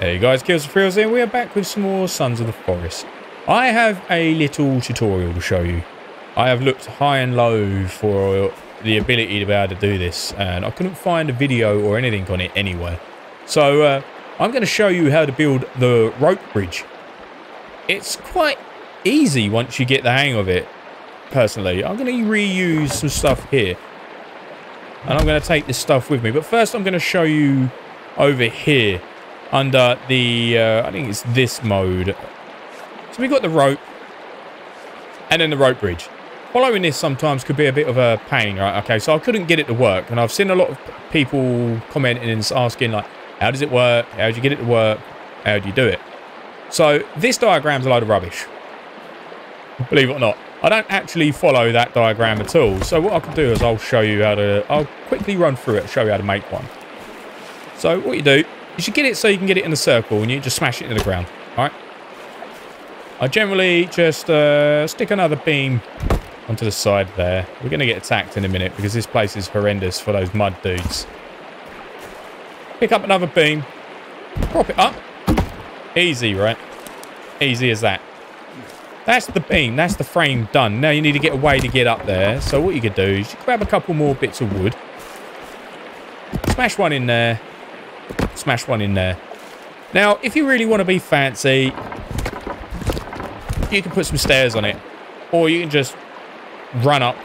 Hey guys, Kills4Thrills here. We are back with some more Sons of the Forest. I have a little tutorial to show you. I have looked high and low for the ability to be able to do this, and I couldn't find a video or anything on it anywhere. So I'm going to show you how to build the rope bridge. It's quite easy once you get the hang of it. Personally, I'm going to reuse some stuff here, and I'm going to take this stuff with me. But first, I'm going to show you over here under the I think it's this mode. So we've got the rope and then the rope bridge. Following this sometimes could be a bit of a pain, right? Okay, so I couldn't get it to work, and I've seen a lot of people commenting and asking, like, how does it work? How do you get it to work? How do you do it? So this diagram's a load of rubbish, believe it or not. I don't actually follow that diagram at all. So what I can do is I'll show you how to... I'll quickly run through it and show you how to make one. So what you do, you should get it so you can get it in a circle and you just smash it into the ground. All right. I generally just stick another beam onto the side there. We're going to get attacked in a minute because this place is horrendous for those mud dudes. Pick up another beam. Prop it up. Easy, right? Easy as that. That's the beam, that's the frame done. Now you need to get a way to get up there. So what you could do is you grab a couple more bits of wood. Smash one in there. Smash one in there. Now, if you really want to be fancy, you can put some stairs on it. Or you can just run up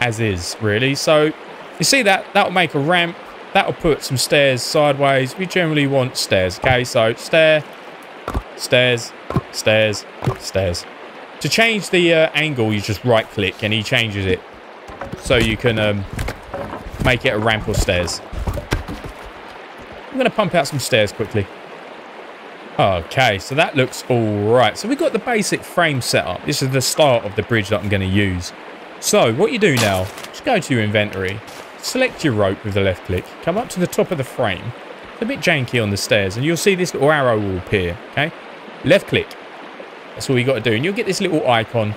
as is, really. So you see that? That'll make a ramp. That'll put some stairs sideways. We generally want stairs, okay? So stair, stairs, stairs, stairs. To change the angle, you just right-click, and he changes it. So you can make it a ramp or stairs. I'm going to pump out some stairs quickly. Okay, so that looks all right. So we've got the basic frame set up. This is the start of the bridge that I'm going to use. So what you do now, just go to your inventory. Select your rope with the left click. Come up to the top of the frame. It's a bit janky on the stairs, and you'll see this little arrow will appear. Okay, left click. That's all you got to do, and you'll get this little icon,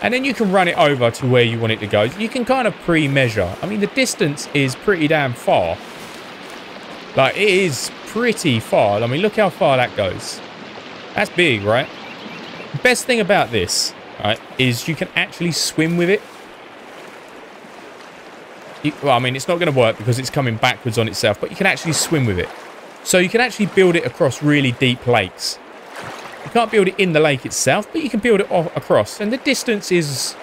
and then you can run it over to where you want it to go. You can kind of pre-measure. I mean, the distance is pretty damn far. Like, it is pretty far. I mean, look how far that goes. That's big, right? The best thing about this, right, is you can actually swim with it. Well, I mean, it's not going to work because it's coming backwards on itself, but you can actually swim with it. So you can actually build it across really deep lakes. You can't build it in the lake itself, but you can build it off across. And the distance is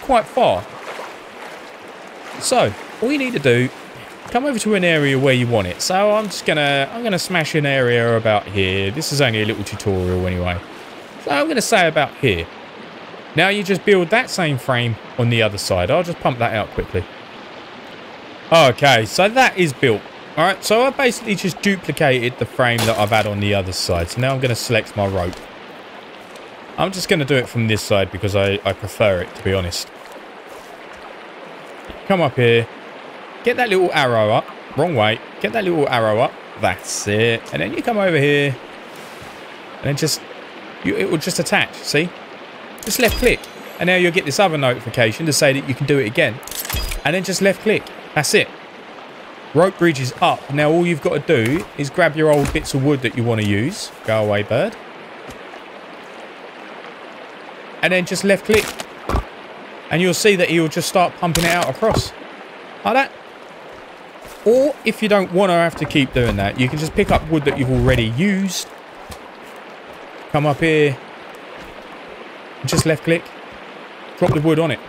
quite far. So all you need to do, come over to an area where you want it. So I'm just gonna smash an area about here. This is only a little tutorial anyway. So I'm gonna say about here. Now you just build that same frame on the other side. I'll just pump that out quickly. Okay, so that is built. Alright, so I basically just duplicated the frame that I've had on the other side. So now I'm going to select my rope. I'm just going to do it from this side because I prefer it, to be honest. Come up here. Get that little arrow up. Wrong way. Get that little arrow up. That's it. And then you come over here. And then just... it will just attach, see? Just left click. And now you'll get this other notification to say that you can do it again. And then just left click. That's it. Rope bridge is up. Now all you've got to do is grab your old bits of wood that you want to use. Go away, bird. And then just left click. And you'll see that he'll just start pumping it out across. Like that. Or if you don't want to have to keep doing that, you can just pick up wood that you've already used. Come up here. And just left click. Drop the wood on it.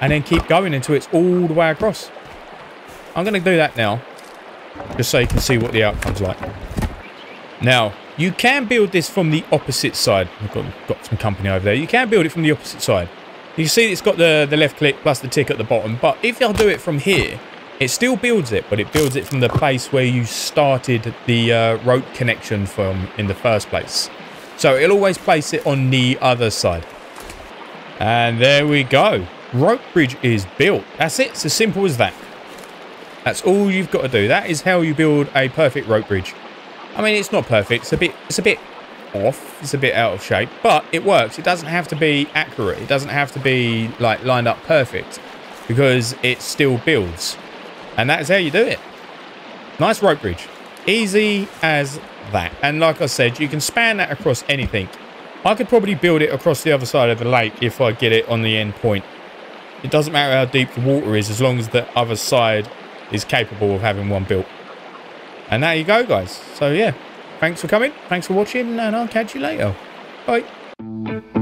And then keep going until it's all the way across. I'm going to do that now, just so you can see what the outcome's like. Now, you can build this from the opposite side. I've got some company over there. You can build it from the opposite side. You see it's got the left click plus the tick at the bottom. But if you'll do it from here, it still builds it, but it builds it from the place where you started the rope connection from in the first place. So it'll always place it on the other side. And there we go. Rope bridge is built. That's it. It's as simple as that. That's all you've got to do. That is how you build a perfect rope bridge. I mean, it's not perfect. It's a bit off. It's a bit out of shape, but it works. It doesn't have to be accurate. It doesn't have to be like lined up perfect because it still builds. And that is how you do it. Nice rope bridge. Easy as that. And like I said, you can span that across anything. I could probably build it across the other side of the lake if I get it on the end point. It doesn't matter how deep the water is, as long as the other side is capable of having one built. And there you go, guys. So yeah, thanks for coming, thanks for watching, and I'll catch you later. Bye.